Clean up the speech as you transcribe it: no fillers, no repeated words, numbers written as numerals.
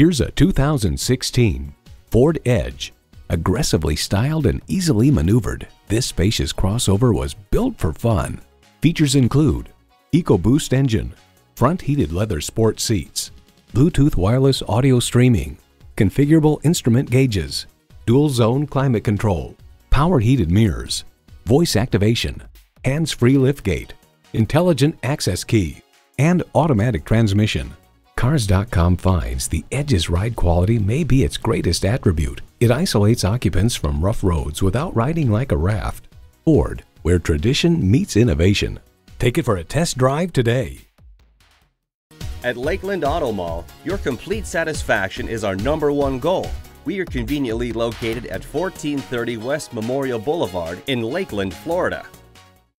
Here's a 2016 Ford Edge. Aggressively styled and easily maneuvered, this spacious crossover was built for fun. Features include EcoBoost engine, front heated leather sport seats, Bluetooth wireless audio streaming, configurable instrument gauges, dual zone climate control, power heated mirrors, voice activation, hands-free liftgate, intelligent access key, and automatic transmission. Cars.com finds the Edge's ride quality may be its greatest attribute. It isolates occupants from rough roads without riding like a raft. Ford, where tradition meets innovation. Take it for a test drive today. At Lakeland Auto Mall, your complete satisfaction is our #1 goal. We are conveniently located at 1430 West Memorial Boulevard in Lakeland, Florida.